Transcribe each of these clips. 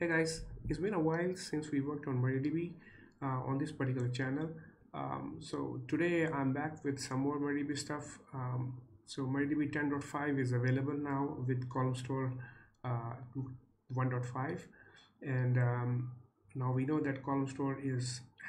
Hey guys, it's been a while since we worked on MariaDB on this particular channel. So today I'm back with some more MariaDB stuff. So MariaDB 10.5 is available now with column store 1.5, and now we know that column store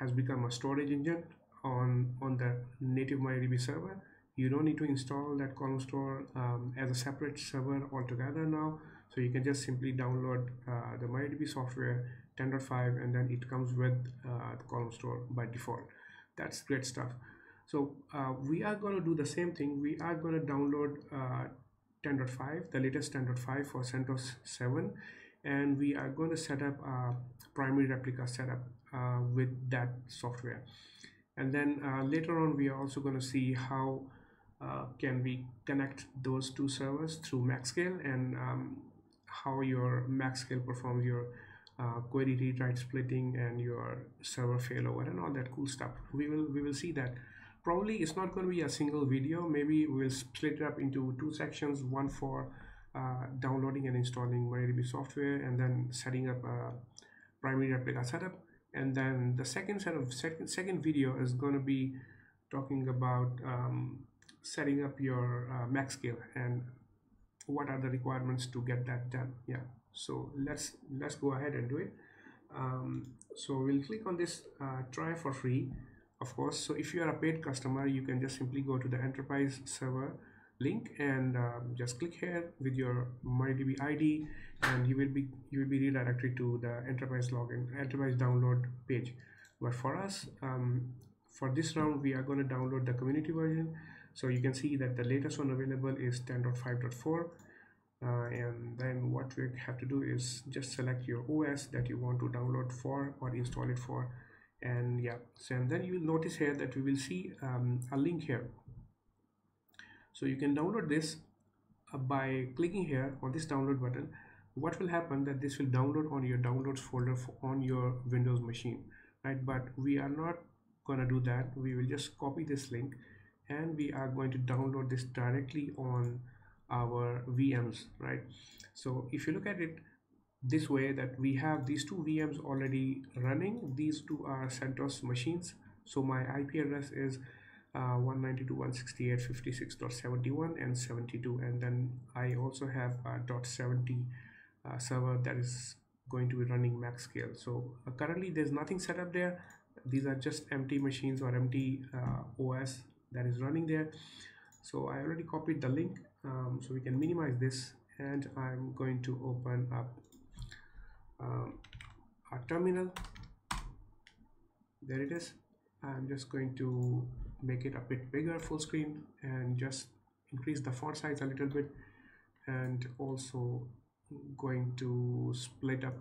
has become a storage engine on the native MariaDB server. You don't need to install that column store as a separate server altogether now. So you can just simply download the MariaDB software 10.5 and then it comes with the column store by default. That's great stuff. So we are going to do the same thing. We are going to download 10.5, the latest 10.5 for CentOS 7, and we are going to set up a primary replica setup with that software. And then later on we are also going to see how can we connect those two servers through MaxScale, and how your MaxScale performs your query read-write splitting and your server failover and all that cool stuff. We will see that. Probably it's not going to be a single video. Maybe we'll split it up into two sections, one for downloading and installing MariaDB software and then setting up a primary replica setup. And then the second video is going to be talking about setting up your MaxScale and what are the requirements to get that done. Yeah, so let's go ahead and do it. So we'll click on this try for free, of course. So if you are a paid customer, you can just simply go to the enterprise server link and just click here with your MariaDB ID, and you will be redirected to the enterprise login, enterprise download page. But for us, for this round, we are going to download the community version. So you can see that the latest one available is 10.5.4, and then what we have to do is just select your OS that you want to download for or install it for, and yeah. So and then you will notice here that we will see a link here. So you can download this by clicking here on this download button. What will happen that this will download on your downloads folder on your Windows machine, right? But we are not going to do that. We will just copy this link and we are going to download this directly on our VMs, right? So if you look at it this way, that we have these two VMs already running. These two are CentOS machines. So my IP address is 192.168.56.71 and 72, and then I also have a .70 server that is going to be running MaxScale. So currently there's nothing set up there. These are just empty machines or empty OS that is running there. So I already copied the link, so we can minimize this, and I'm going to open up our terminal. There it is. I'm just going to make it a bit bigger, full screen, and just increase the font size a little bit, and also going to split up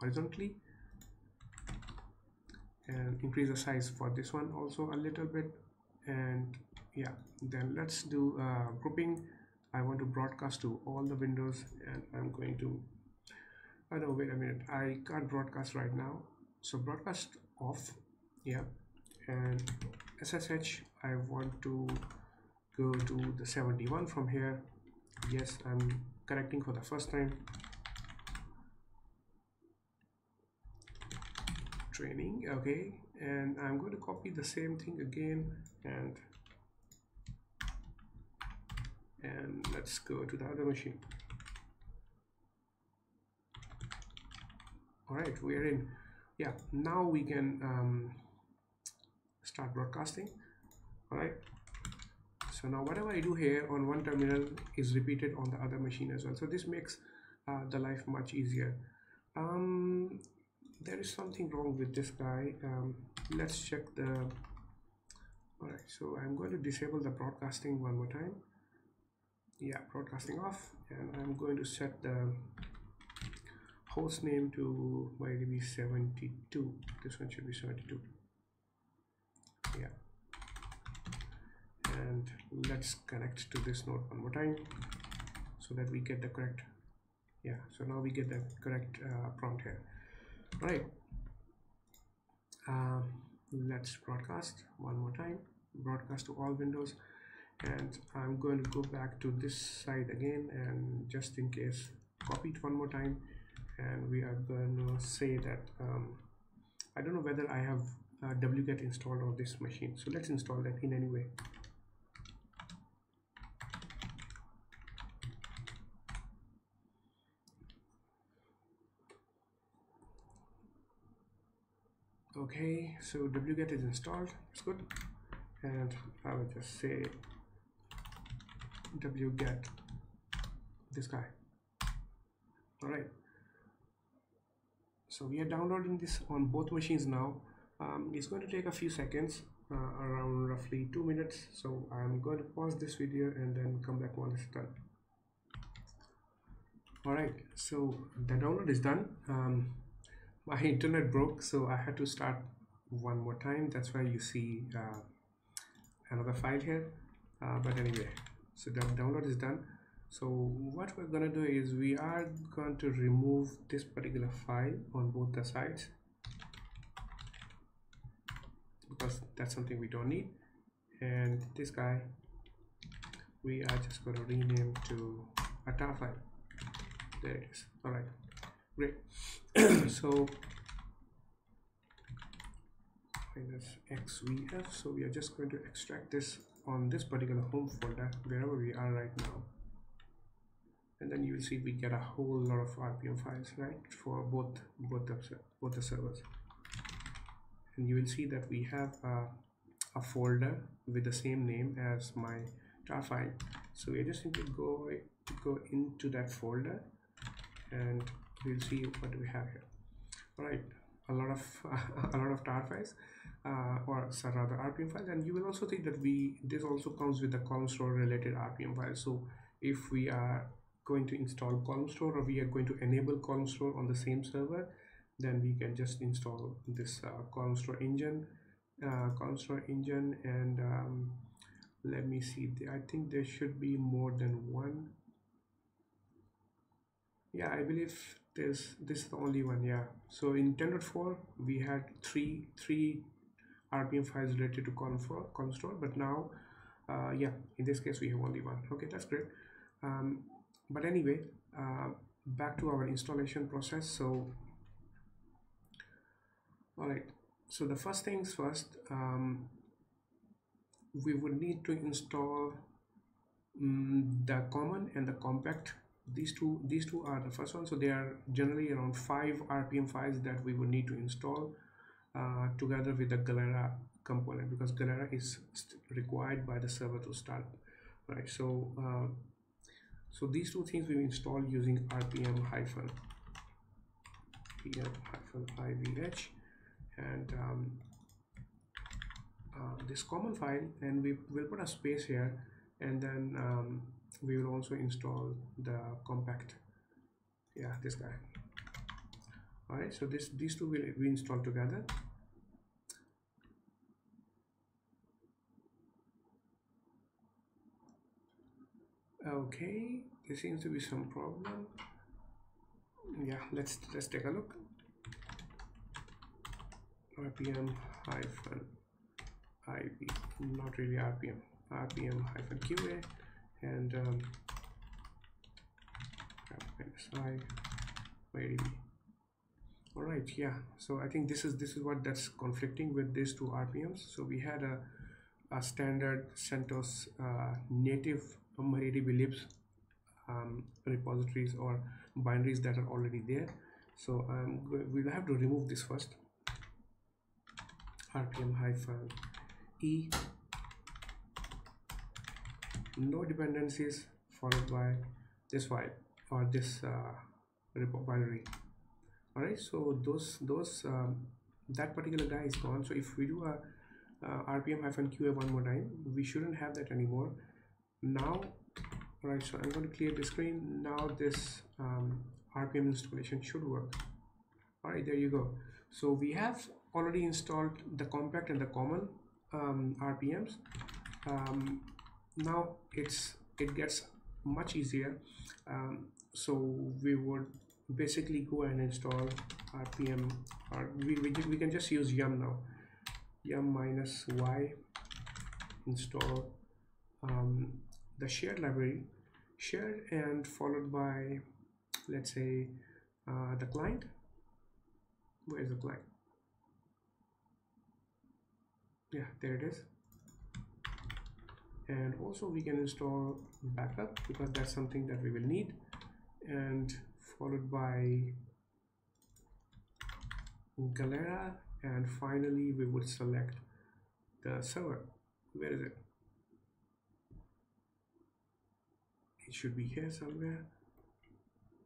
horizontally and increase the size for this one also a little bit. And yeah, then let's do grouping. I want to broadcast to all the windows, and I'm going to, oh no, wait a minute, I can't broadcast right now, so broadcast off. Yeah, and SSH, I want to go to the 71 from here. Yes, I'm correcting for the first time. Training, okay, and I'm going to copy the same thing again, and let's go to the other machine. All right, we're in. Yeah, now we can start broadcasting. All right, so now whatever I do here on one terminal is repeated on the other machine as well. So this makes the life much easier. There is something wrong with this guy. Let's check the, all right, so I'm going to disable the broadcasting one more time. Yeah, broadcasting off, and I'm going to set the host name to MariaDB 72. This one should be 72. Yeah, and let's connect to this node one more time so that we get the correct, yeah, so now we get the correct prompt here. All right, let's broadcast one more time, broadcast to all windows, and I'm going to go back to this side again, and just in case, copy it one more time and we are gonna say that I don't know whether I have wget installed on this machine, so let's install that in any way. Okay, so wget is installed, it's good, and I will just say wget this guy. All right, so we are downloading this on both machines now. It's going to take a few seconds, around roughly 2 minutes, so I'm going to pause this video and then come back once it's done. All right, so the download is done. My internet broke, so I had to start one more time. That's why you see another file here, but anyway, so the download is done. So what we're gonna do is we are going to remove this particular file on both the sides, because that's something we don't need, and this guy we are just going to rename to a tar file. There it is. All right, great. So -xvf, so we are just going to extract this on this particular home folder wherever we are right now, and then you will see we get a whole lot of RPM files, right, for both the servers. And you will see that we have a folder with the same name as my tar file, so we just need to go into that folder and we'll see what we have here. All right, a lot of tar files, or rather RPM files, and you will also think that this also comes with the column store related RPM files. So if we are going to install column store, or we are going to enable column store on the same server, then we can just install this column store engine, and let me see, I think there should be more than one. Yeah, I believe this is the only one. Yeah, so in 10.4 we had three RPM files related to column store, but now yeah, in this case we have only one. Okay, that's great. But anyway, back to our installation process. So all right, so the first things first, we would need to install the common and the compact. These two are the first one, so they are generally around 5 RPM files that we would need to install together with the Galera component, because Galera is required by the server to start, right? So so these two things we will install using rpm-ivh and this common file, and we will put a space here, and then we will also install the compact. Yeah, this guy. All right, so these two will we install together. Okay, there seems to be some problem. Yeah, let's take a look. rpm-ib, not really rpm, rpm-qa, and -i. All right, yeah, so I think this is what that's conflicting with these two RPMs. So we had a standard CentOS native MariaDB libs repositories or binaries that are already there, so we'll have to remove this first. rpm-e, no dependencies, followed by this file or this repo binary. All right, so that particular guy is gone. So if we do a rpm-qa one more time, we shouldn't have that anymore now. All right, so I'm going to clear the screen now. This rpm installation should work. All right, there you go. So we have already installed the compact and the common RPMs. Now it gets much easier. So we would basically go and install RPM, or we can just use yum now, yum -y install the shared library, shared, and followed by, let's say, the client. Where is the client? Yeah, there it is. And also we can install backup because that's something that we will need, and followed by Galera, and finally we would select the server. Where is it? It should be here somewhere.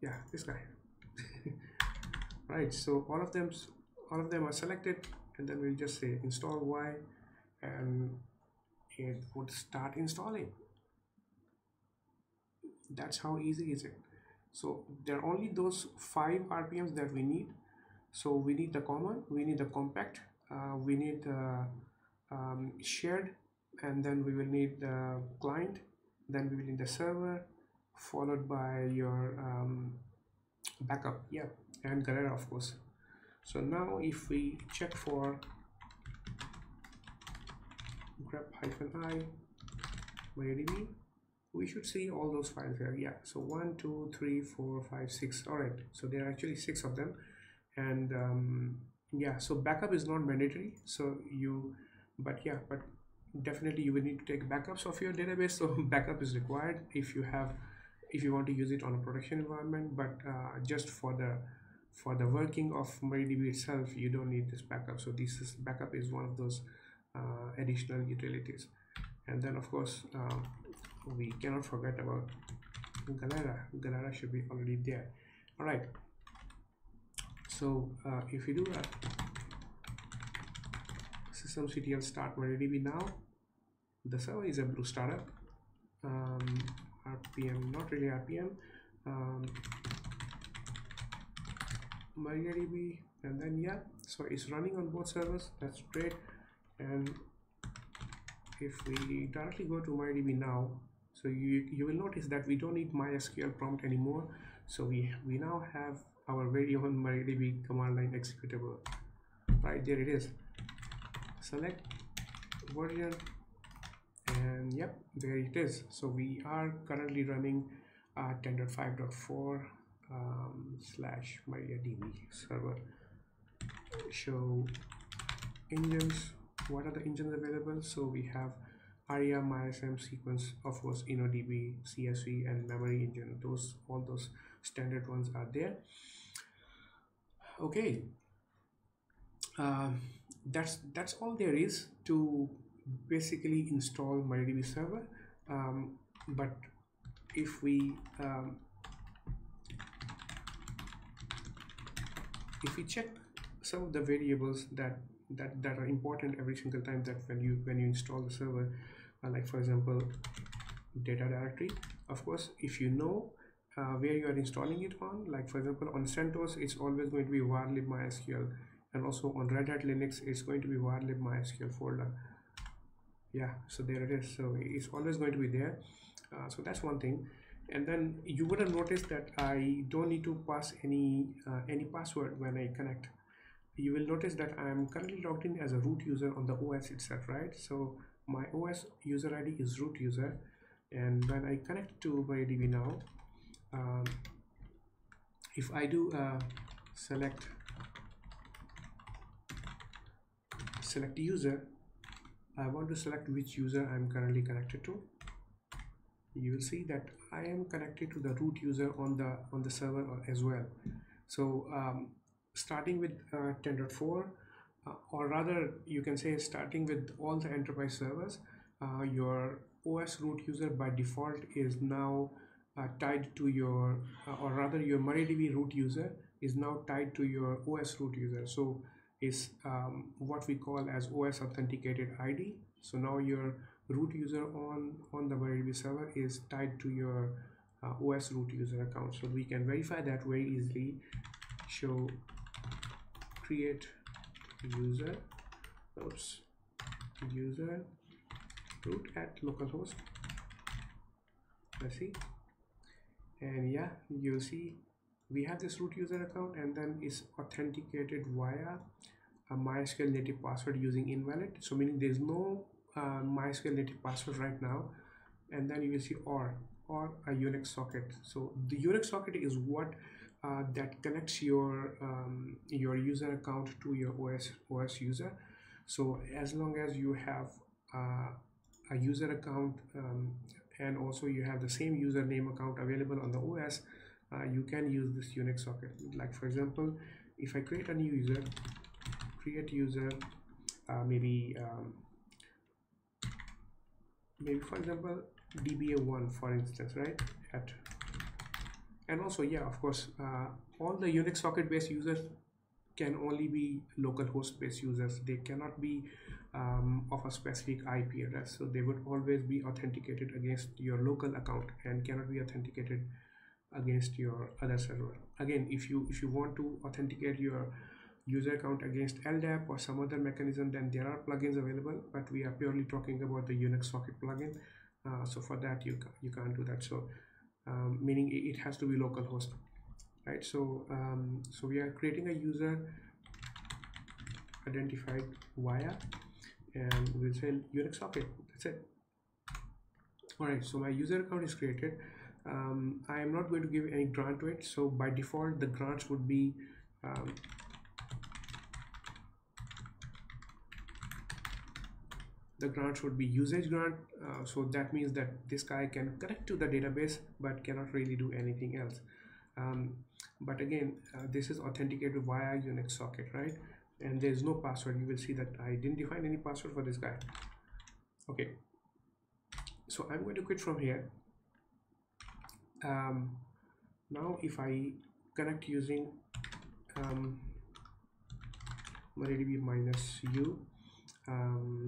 Yeah, this guy. Right, so all of them are selected, and then we'll just say install Y, and it would start installing. That's how easy is it. So there are only those 5 RPMs that we need. So we need the common, we need the compact, we need the shared, and then we will need the client, then we will need the server, followed by your backup, yeah, and Galera, of course. So now if we check for grep-i MariaDB, we should see all those files here. Yeah, so 1 2 3 4 5 6. All right, so there are actually 6 of them. And yeah, so backup is not mandatory, so you, but yeah, but definitely you will need to take backups of your database. So backup is required if you want to use it on a production environment, but just for the working of MariaDB itself, you don't need this backup. So this is, backup is one of those additional utilities. And then of course we cannot forget about Galera. Galera should be already there. All right, so if you do that, systemctl start MariaDB. Now the server is a Blue Startup, RPM, not really RPM, MariaDB, and then yeah, so it's running on both servers. That's great. And if we directly go to MariaDB now, so you will notice that we don't need MySQL prompt anymore. So we now have our very own MariaDB command line executable. Right, there it is. Select version, and yep, there it is. So we are currently running 10.5.4 / MariaDB server. Show engines. What are the engines available? So we have ARIA, MySM, Sequence, of course, InnoDB, CSV, and Memory Engine. Those, all those standard ones are there. Okay, that's all there is to basically install MariaDB server. But if we check some of the variables that are important every single time that when you install the server, like for example data directory. Of course, if you know where you are installing it on, like for example on CentOS it's always going to be varlib mysql, and also on Red Hat Linux it's going to be varlib mysql folder. Yeah, so there it is. So it's always going to be there. So that's one thing. And then you would have noticed that I don't need to pass any password when I connect. You will notice that I am currently logged in as a root user on the OS itself, right? So my OS user ID is root user, and when I connect to MariaDB now, if I do select user, I want to select which user I am currently connected to. You will see that I am connected to the root user on the server as well. So starting with 10.4, or rather you can say starting with all the enterprise servers, your OS root user by default is now tied to your, or rather your MariaDB root user is now tied to your OS root user. So is what we call as OS authenticated ID. So now your root user on the MariaDB server is tied to your OS root user account. So we can verify that very easily. Show create user, oops, user root at localhost. Let's see, and yeah, you'll see we have this root user account, and then it's authenticated via a MySQL native password using invalid. So meaning there's no MySQL native password right now. And then you will see or a Unix socket. So the Unix socket is what that connects your user account to your OS user. So as long as you have a user account and also you have the same username account available on the OS, you can use this Unix socket. Like for example, if I create a new user, maybe for example dba1 for instance, right? And also, yeah, of course, all the Unix socket based users can only be local host based users. They cannot be of a specific IP address, so they would always be authenticated against your local account and cannot be authenticated against your other server. Again, if you want to authenticate your user account against LDAP or some other mechanism, then there are plugins available, but we are purely talking about the Unix socket plugin. So for that you can't do that. So meaning it has to be local host, right? So so we are creating a user identified via, and we'll say Unix socket. That's it. All right, so my user account is created. I am not going to give any grant to it, so by default the grants would be usage grant. So that means that this guy can connect to the database but cannot really do anything else. But again, this is authenticated via Unix socket, right? And there is no password. You will see that I didn't define any password for this guy. Okay, so I'm going to quit from here. Now if I connect using MariaDB minus u,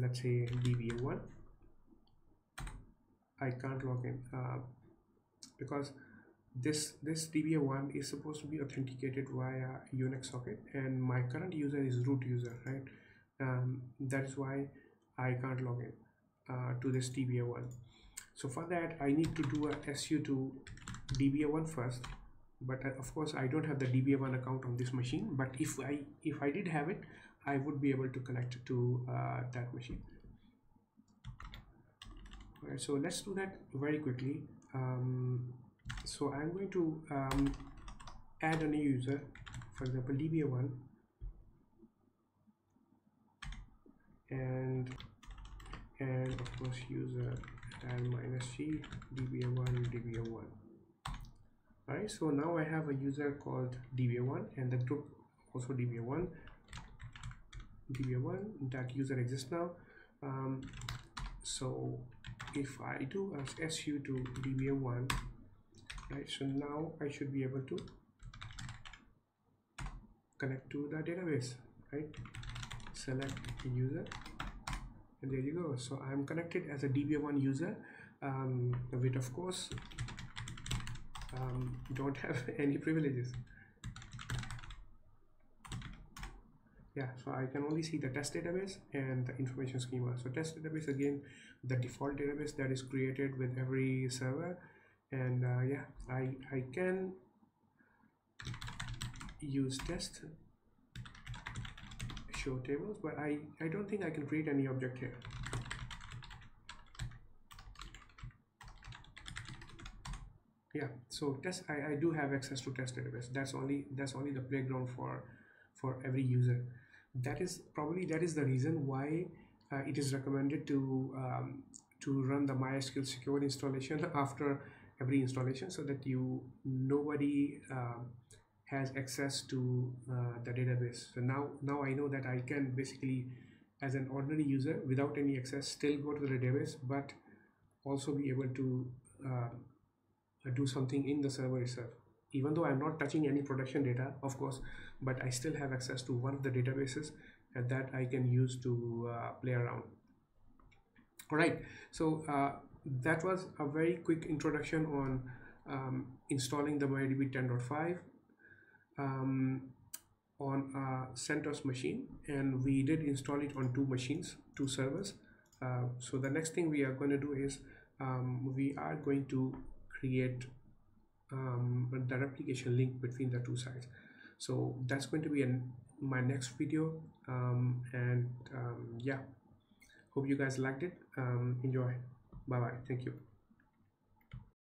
let's say dba1, I can't log in because this dba1 is supposed to be authenticated via Unix socket, and my current user is root user, right? That's why I can't log in to this dba1. So for that I need to do a su to dba1 first, but of course I don't have the dba1 account on this machine. But if I did have it, I would be able to connect to that machine. All right, so let's do that very quickly. So I'm going to add a new user, for example dba1, and of course user and minus g dba1. All right, so now I have a user called dba1 and the group also dba1. That user exists now. So if I do a su to dba1, right, so now I should be able to connect to the database, right? Select user, and there you go. So I'm connected as a dba1 user, which of course don't have any privileges. Yeah, so I can only see the test database and the information schema. So test database, again, the default database that is created with every server. And yeah, I can use test show tables, but I don't think I can create any object here. Yeah, so test, I do have access to test database. That's only the playground for every user. That is the reason why it is recommended to run the MySQL secure installation after every installation, so that nobody has access to the database. So now I know that I can basically, as an ordinary user without any access, still go to the database, but also be able to do something in the server itself. Even though I'm not touching any production data, of course, but I still have access to one of the databases that I can use to play around. All right, so that was a very quick introduction on installing the MariaDB 10.5 on a CentOS machine, and we did install it on 2 servers. So the next thing we are going to do is we are going to create the replication link between the 2 sides. So that's going to be my next video. Yeah, hope you guys liked it. Enjoy. Bye bye. Thank you.